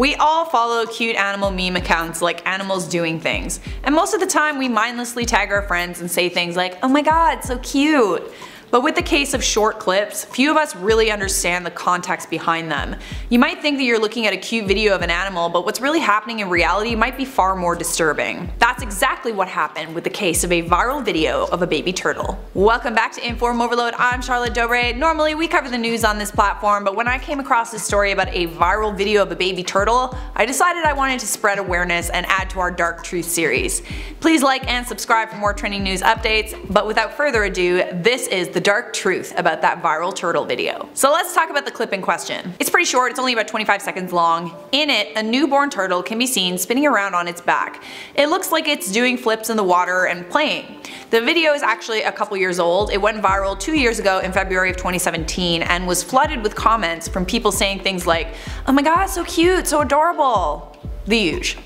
We all follow cute animal meme accounts like animals doing things, and most of the time we mindlessly tag our friends and say things like, oh my god, so cute. But with the case of short clips, few of us really understand the context behind them. You might think that you're looking at a cute video of an animal, but what's really happening in reality might be far more disturbing. That's exactly what happened with the case of a viral video of a baby turtle. Welcome back to Inform Overload, I'm Charlotte Dobre. Normally we cover the news on this platform, but when I came across this story about a viral video of a baby turtle, I decided I wanted to spread awareness and add to our Dark Truth series. Please like and subscribe for more trending news updates, but without further ado, this is the dark truth about that viral turtle video. So let's talk about the clip in question. It's pretty short, it's only about 25 seconds long. In it, a newborn turtle can be seen spinning around on its back. It looks like it's doing flips in the water and playing. The video is actually a couple years old. It went viral 2 years ago in February of 2017 and was flooded with comments from people saying things like, oh my god, so cute, so adorable, the usual.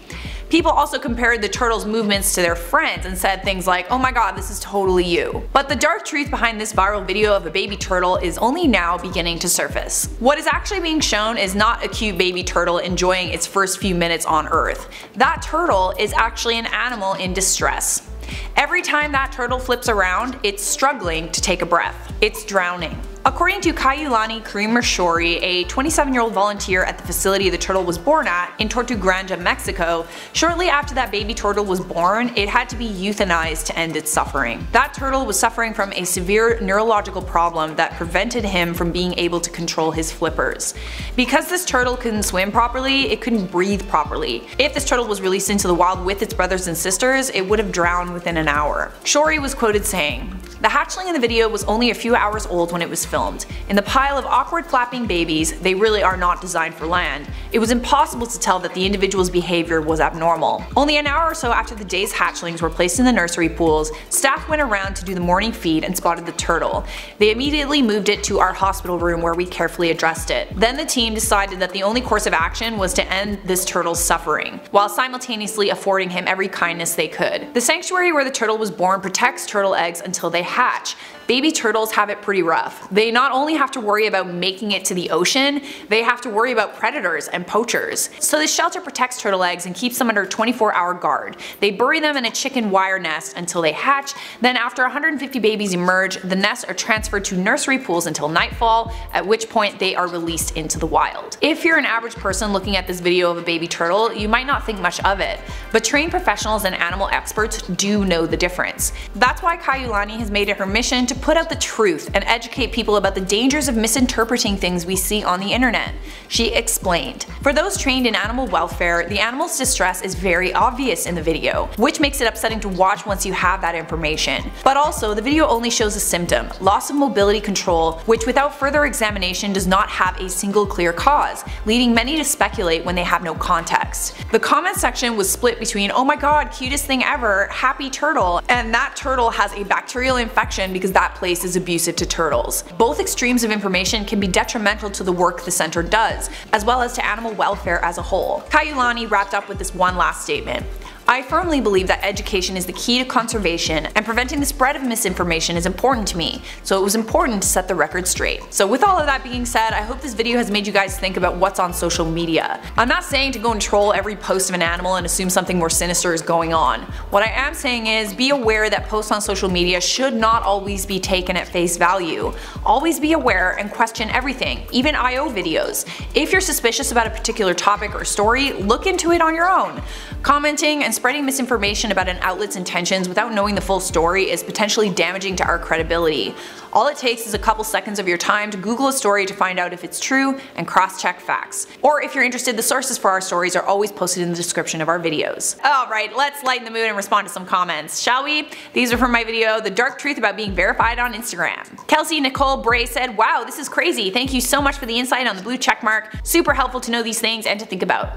People also compared the turtle's movements to their friends and said things like, oh my god, this is totally you. But the dark truth behind this viral video of a baby turtle is only now beginning to surface. What is actually being shown is not a cute baby turtle enjoying its first few minutes on Earth. That turtle is actually an animal in distress. Every time that turtle flips around, it's struggling to take a breath. It's drowning. According to Kailani Creamer Shori, a 27-year-old volunteer at the facility the turtle was born at in Tortuguero, Mexico, shortly after that baby turtle was born, it had to be euthanized to end its suffering. That turtle was suffering from a severe neurological problem that prevented him from being able to control his flippers. Because this turtle couldn't swim properly, it couldn't breathe properly. If this turtle was released into the wild with its brothers and sisters, it would have drowned within an hour. Shori was quoted saying, "The hatchling in the video was only a few hours old when it was filmed. In the pile of awkward flapping babies, they really are not designed for land. It was impossible to tell that the individual's behavior was abnormal. Only an hour or so after the day's hatchlings were placed in the nursery pools, staff went around to do the morning feed and spotted the turtle. They immediately moved it to our hospital room where we carefully addressed it. Then the team decided that the only course of action was to end this turtle's suffering, while simultaneously affording him every kindness they could. The sanctuary where the turtle was born protects turtle eggs until they hatch. Baby turtles have it pretty rough. They not only have to worry about making it to the ocean, they have to worry about predators and poachers. So this shelter protects turtle eggs and keeps them under 24-hour guard. They bury them in a chicken wire nest until they hatch, then after 150 babies emerge, the nests are transferred to nursery pools until nightfall, at which point they are released into the wild." If you're an average person looking at this video of a baby turtle, you might not think much of it, but trained professionals and animal experts do know the difference. That's why Kailani has made it her mission to put out the truth and educate people about the dangers of misinterpreting things we see on the internet. She explained, "For those trained in animal welfare, the animal's distress is very obvious in the video, which makes it upsetting to watch once you have that information. But also, the video only shows a symptom, loss of mobility control, which without further examination does not have a single clear cause, leading many to speculate when they have no context." The comment section was split between, "Oh my god, cutest thing ever, happy turtle," and "that turtle has a bacterial infection because that place is abusive to turtles." Both extremes of information can be detrimental to the work the center does, as well as to animal welfare as a whole. Kailani wrapped up with this one last statement, "I firmly believe that education is the key to conservation, and preventing the spread of misinformation is important to me, so it was important to set the record straight." So with all of that being said, I hope this video has made you guys think about what's on social media. I'm not saying to go and troll every post of an animal and assume something more sinister is going on. What I am saying is be aware that posts on social media should not always be taken at face value. Always be aware and question everything, even IO videos. If you're suspicious about a particular topic or story, look into it on your own. Commenting and spreading misinformation about an outlet's intentions without knowing the full story is potentially damaging to our credibility. All it takes is a couple seconds of your time to Google a story to find out if it's true and cross-check facts. Or if you're interested, the sources for our stories are always posted in the description of our videos. Alright, let's lighten the mood and respond to some comments, shall we? These are from my video, "The Dark Truth About Being Verified on Instagram." Kelsey Nicole Bray said, "Wow, this is crazy. Thank you so much for the insight on the blue check mark. Super helpful to know these things and to think about.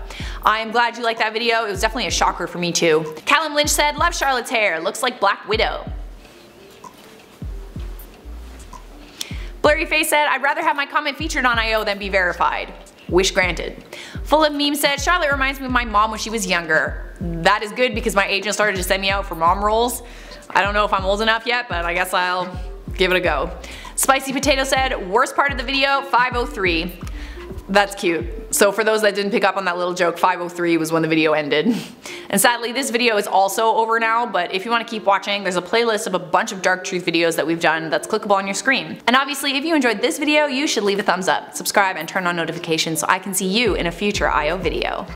I am glad you liked that video. It was definitely a shocker for me too." Callum Lynch said, "Love Charlotte's hair. Looks like Black Widow." Blurry Face said, "I'd rather have my comment featured on IO than be verified. Wish granted." Full of Meme said, "Charlotte reminds me of my mom when she was younger. That is good because my agent started to send me out for mom roles. I don't know if I'm old enough yet, but I guess I'll give it a go." Spicy Potato said, "Worst part of the video, 503. That's cute. So for those that didn't pick up on that little joke, 5:03 was when the video ended. And sadly, this video is also over now, but if you want to keep watching, there's a playlist of a bunch of Dark Truth videos that we've done that's clickable on your screen. And obviously, if you enjoyed this video, you should leave a thumbs up, subscribe, and turn on notifications so I can see you in a future IO video.